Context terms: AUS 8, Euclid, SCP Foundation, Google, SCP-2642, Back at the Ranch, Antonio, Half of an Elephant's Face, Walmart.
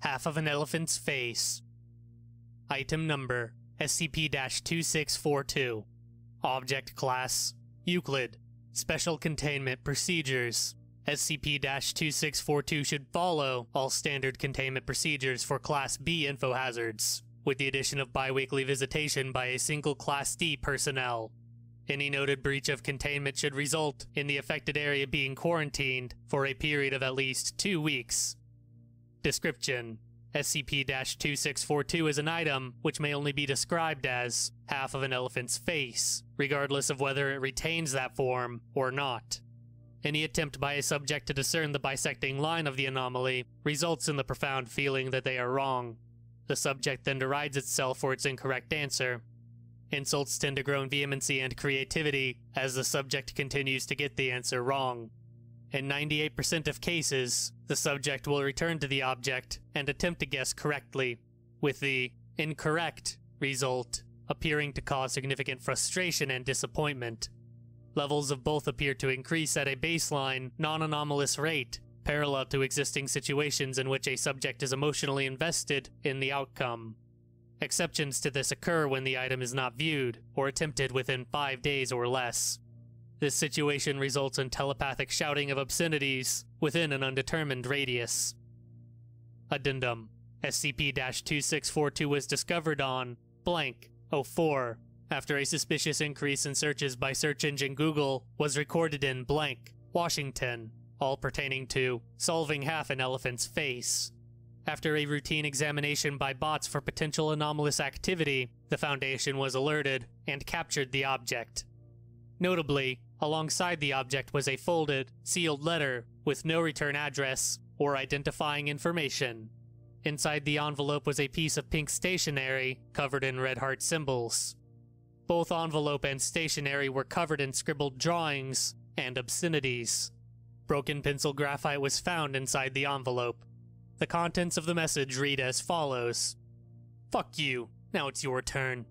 half of an elephant's face. Item number, SCP-2642. Object class, Euclid. Special containment procedures. SCP-2642 should follow all standard containment procedures for Class B infohazards, with the addition of biweekly visitation by a single Class D personnel. Any noted breach of containment should result in the affected area being quarantined for a period of at least 2 weeks. Description: SCP-2642 is an item which may only be described as half of an elephant's face, regardless of whether it retains that form or not. Any attempt by a subject to discern the bisecting line of the anomaly results in the profound feeling that they are wrong. The subject then derides itself for its incorrect answer. Insults tend to grow in vehemency and creativity as the subject continues to get the answer wrong. In 98% of cases, the subject will return to the object and attempt to guess correctly, with the incorrect result appearing to cause significant frustration and disappointment. Levels of both appear to increase at a baseline, non-anomalous rate, parallel to existing situations in which a subject is emotionally invested in the outcome. Exceptions to this occur when the item is not viewed or attempted within 5 days or less. This situation results in telepathic shouting of obscenities within an undetermined radius. Addendum: SCP-2642 was discovered on blank 04. After a suspicious increase in searches by search engine Google was recorded in blank, Washington, all pertaining to solving half an elephant's face. After a routine examination by bots for potential anomalous activity, the Foundation was alerted and captured the object. Notably, alongside the object was a folded, sealed letter with no return address or identifying information. Inside the envelope was a piece of pink stationery covered in red heart symbols. Both envelope and stationery were covered in scribbled drawings and obscenities. Broken pencil graphite was found inside the envelope. The contents of the message read as follows: "Fuck you, now it's your turn.